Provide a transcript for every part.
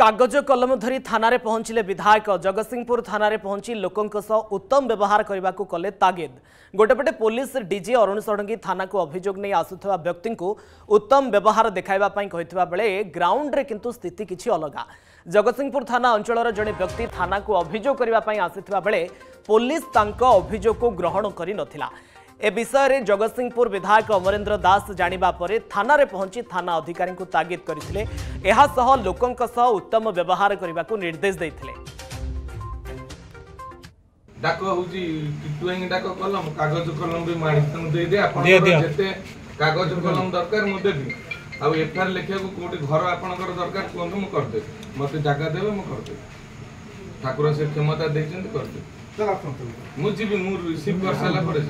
कागज कलम धरी थाना पहुंचले विधायक। जगतसिंहपुर थाना पहुंची लोकों सह उत्तम व्यवहार करने को कले तागिद। गोटेपटे पुलिस डीजे अरुण षडंगी थाना को अभियोग नहीं आसुवा व्यक्ति को उत्तम व्यवहार देखा बेले ग्राउंड रे किंतु स्थिति किछि अलगा। जगतसिंहपुर थाना अंचल जड़े व्यक्ति थाना को अभियोग करने आसीथिबा बेले पुलिस तांको अभियोग को ग्रहण करि नथिला। ए विषय में जगतसिंहपुर विधायक अमरेन्द्र दास जानिबा परे थाना रे पहुंची थाना अधिकारी को तागिद करथिले। एहा सह लोकन का सह उत्तम व्यवहार करबा को निर्देश दैथिले। डाको होजी टिटुएंग डाको कलम कागज कलम भी मानिसन दे दे आपण जते कागज कलम दरकार मु देबी आ एफआर लेखे को कोटी घर आपण कर दरकार कोन मु कर दे मते जगह देबे मु कर दे ठाकुर से क्षमता देछन कर दे। मुझे भी मूर रिसीव कर साला पड़े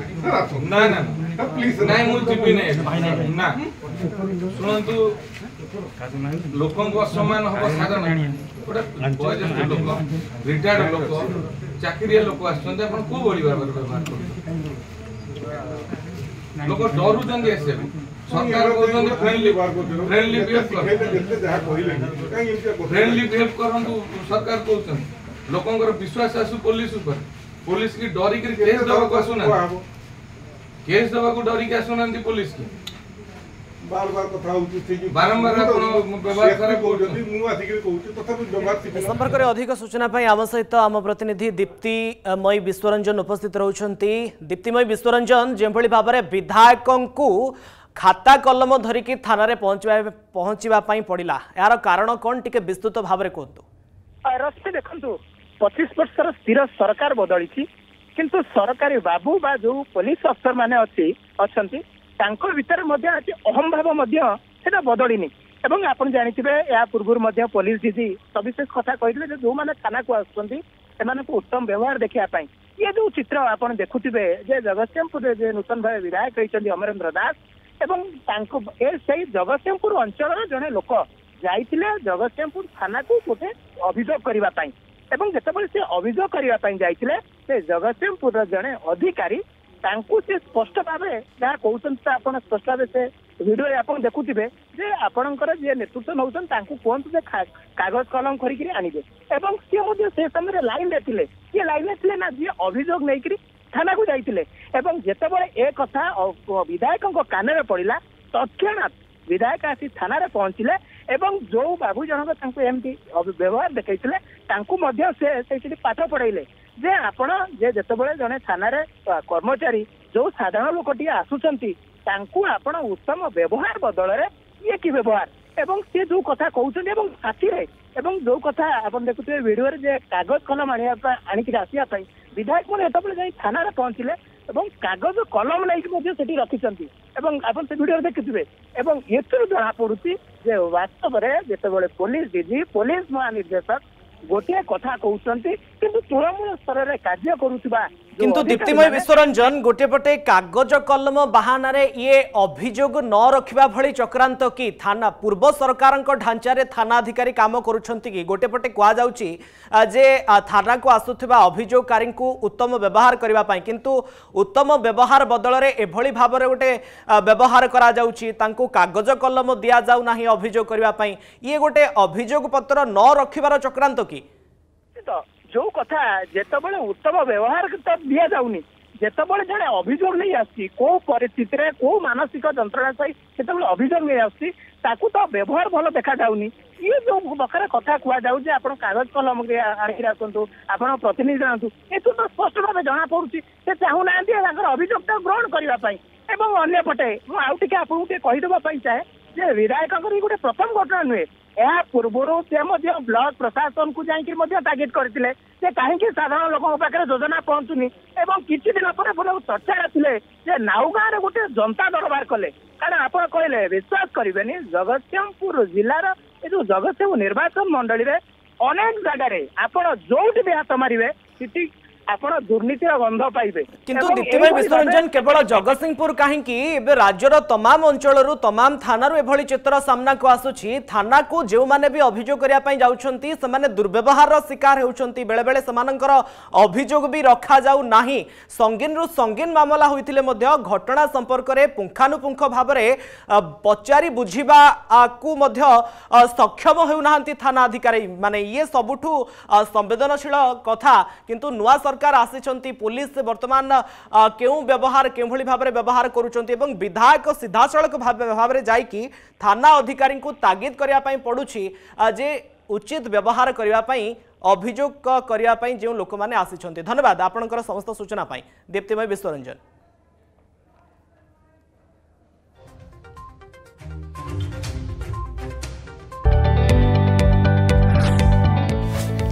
ना ना ना प्लीज ना मुझे भी नहीं ना सुन तू लोगों को सम्मान हो साधन पूरा बॉयज लोग रिटायर्ड लोग चाकरिया लोग आछन अपन को बोली बार बार लोग डरू देंगे ऐसे सरकार को देंगे फ्रेंडली बिहेव कर जहां कोई नहीं फ्रेंडली बिहेव करन तू सरकार को लोकंगर विश्वास आसु पुलिस ऊपर पुलिस की डरी के केस दवा को सुना केस दवा को डरी के सुनांती पुलिस की बार-बार कथा होती थी कि बारंबार अपन व्यवहार करे को जदी मु आथि के कहू तथापि व्यवहार संपर्क रे अधिक सूचना पई आम सहित आम प्रतिनिधि दीप्ति मई विश्वरंजन उपस्थित रहउछंती। दीप्ति मई विश्वरंजन जेंभली बाबरे विधायकन को खाता कलम धरि के थाना रे पहुंचवा पई पड़िला यार कारण कोन टिके विस्तृत भाव रे कोतु रस्ते देखु 25 वर्षर स्थिर सरकार बदली किंतु सरकारी बाबू बा जो पुलिस अफसर माने अच्छा भीतर आज अहम भाव बदली एवं आप जानते या पूर्व पुलिस डीजी सविशेष कथा कहते जो मैंने थाना को आसमान को उत्तम व्यवहार देखापी ये जो चित्र आप देखुवे जगतसिंहपुर नूतन भाव विधायक होती अमरेन्द्र दास से जगतसिंहपुर अंचल जड़े लोक जाइतिले जगतसिंहपुर थाना को गोटे अभियोग करने जितेबाला से अभियोग करने जाते जगतसिंहपुर जड़े अधिकारी से स्पष्ट भाव जहाँ कहते आप स्पष्ट भाव से भिडियो आप देखुवे जे आपणकर जी नेतृत्व नौ कहतु जे कागज कलम करी आनबे और सी से समय लाइन रे ना जी अभियोग नहीं थाना को जाइए जितेबाला ए कथा विधायक कान में पड़ा तत्क्षणात विधायक आसी थाना रे पहुंचले एवं जो बाबू जनक तांको एमटी व्यवहार देखैथिले तांको मध्य से पाठ पढ़ाइले जे आपण जे जतबळे जने थाना रे कर्मचारी जो साधारण लोकटी आसुचंती तांको आपण उत्तम व्यवहार बदल रे ये की व्यवहार एवं से जो कथा कहउचंती एवं साथी रे एवं जो कथा आपण देखुते वीडियो रे जे कागज कलम आनी आसिया पई विधायक मन जतबळे जाई थाना रे पहुंचले एवं कागज कलम नहीं रखिंट से भिडियो देखिथे एथु जना पड़ी जे वास्तव में जितेबाला पुलिस डीजी पुलिस महानिर्देशक गोटे कथा कहते किंतु तृणमूल स्तर में कार्य करूबा किंतु दीप्तिमय विश्वरंजन गोटेपटे कागज कलम बाहाना रे ये अभियोग न रखा भली चक्रांत कि थाना पूर्व सरकार ढांचारे थाना अधिकारी काम करुछंती कि गोटेपटे कह जाउची जे थाना को आसुथिबा अभियोगकारी को उत्तम व्यवहार करबा पई किंतु उत्तम व्यवहार बदल रे एभली भाव रे गोटे व्यवहार करा जाउची तांको कागज कलम दिया जाउ नाही अभियोग करबा पई ये गोटे अभियोग पत्र न रखिबार चक्रांत कि जो कथा जितेबाला उत्तम व्यवहार तो दि जाऊनी जितेबाला जड़े अभियोग नहीं आसी को परिस्थिति रे को मानसिक जंत्रणा सही जितेबाला अभियोग नहीं आसी ताकू तो व्यवहार भल देखा जाऊनी ये जो बखरा कथा कह जाऊ आपन कागज कलम आनी आसतु आपन प्रतिनिधि आंतु एथु तो स्पष्ट भाव जना पड़ी से चाहूना अभियोगता ग्रहण करने अंपटे मुझे आपको कहीदेवाई चाहे जे विधायक गोटे प्रथम घटना नुहे या पूर्व से ब्लॉक प्रशासन को जाकर टार्गेट करते कहीं साधारण लोकों पाखे योजना पहुंचुनी किसी दिन पर चर्चा जे नाउगाँव में गोटे जनता दरबार कले कारण आप कहले विश्वास करेनि जगतसिंहपुर जिलार ये जो जगतसिंहपुर निर्वाचन मंडल में अनेक जगार आप जोटी भी हाथ मारे আপনারা দুর্নীতির গন্ধ পাইবে। কিন্তু দ্বিতীয় বিশ্বরঞ্জন কেবল জগৎসিংহপুর কাহিঁকি এবে রাজ্যর তমাম অঞ্চলরু তমাম থানারু এভলি চিত্র সামনাকু আসুছি। থানাকু যেউমানে বি অভিযোগ করিয়া পাই যাউছন্তি সেমানে দুর্ব্যবহারর শিকার হেউছন্তি। বেলে বেলে সেমানকৰ অভিযোগ বি ৰখা যাউ নাহি। সঙ্গীনরু সঙ্গীন মামলা হৈতিলে মধ্য ঘটনা সম্পৰ্কৰে পুঙ্খানুপুঙ্খ ভাৱৰে পচাৰি বুঝিবা আকু মধ্য সক্ষম হেউ নাহান্তি থানা অধিকাৰী। মানে ইয়ে সবুঠু সংবেদনশীল কথা। কিন্তু নয়া সরকার আসিছন্তি, পুলিশ বর্তমান কেউ ব্যবহার কেউভলি ভাবে ব্যবহার করুছন্তি এবং বিধায়ক সিধাসলক ভাবে যাইকি থানা অধিকারীঙ্কু তাগিদ করিয়া পাই পড়ুছি যে উচিত ব্যবহার করিয়া পাই, অভিযোগ করিয়া পাই যে লোকমানে আসিছন্তি। ধন্যবাদ আপনার সমস্ত সূচনা পাই দীপ্তিময় বিশ্বরঞ্জন।